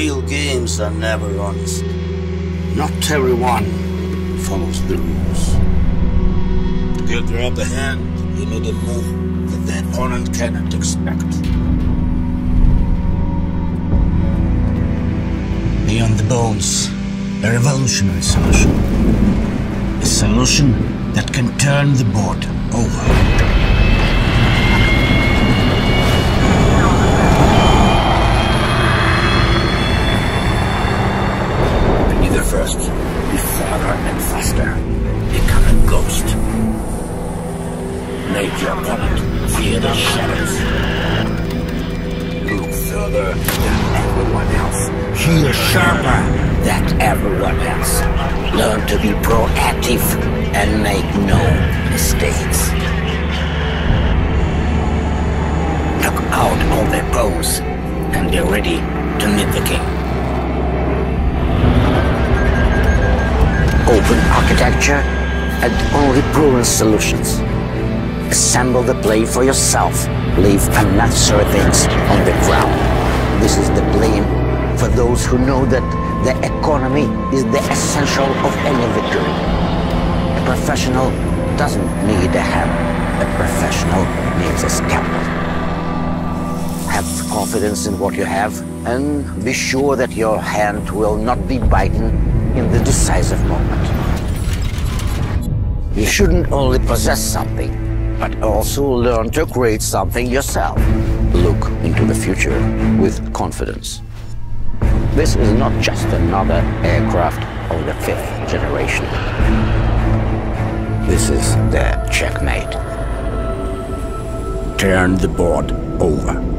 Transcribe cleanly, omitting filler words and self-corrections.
Real games are never honest. Not everyone follows the rules. To get the upper hand, you need a move that the opponent cannot expect. Beyond the bones, a revolutionary solution. A solution that can turn the board over. First, be farther and faster. Become a ghost. Make your opponent fear the shadows. Look further than everyone else. Hear sharper than everyone else. Learn to be proactive and make no mistakes. Knock out all their bows, and they're ready to meet the king. Open architecture and only proven solutions. Assemble the play for yourself. Leave unnecessary things on the ground. This is the blame for those who know that the economy is the essential of any victory. A professional doesn't need a hand. A professional needs a scalpel. Have confidence in what you have and be sure that your hand will not be bitten in the decisive moment. You shouldn't only possess something, but also learn to create something yourself. Look into the future with confidence. This is not just another aircraft of the 5th generation. This is the Checkmate. Turn the board over.